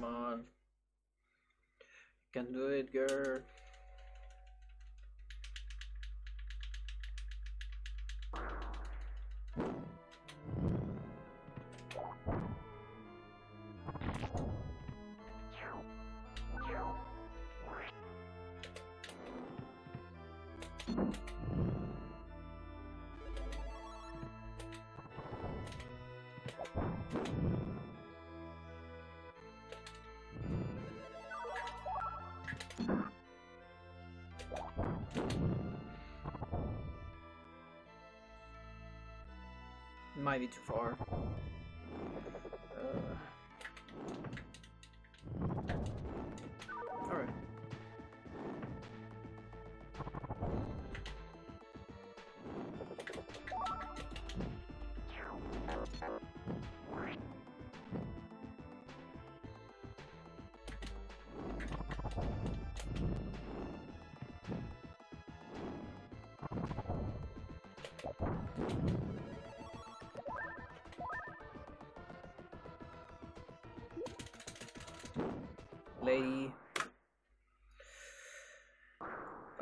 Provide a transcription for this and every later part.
Come on. You can do it, girl. Might be too far. Alright.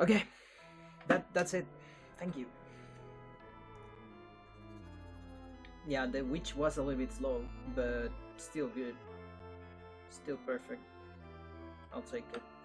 Okay, that's it. Thank you. Yeah, the witch was a little bit slow, but still good. Still perfect. I'll take it.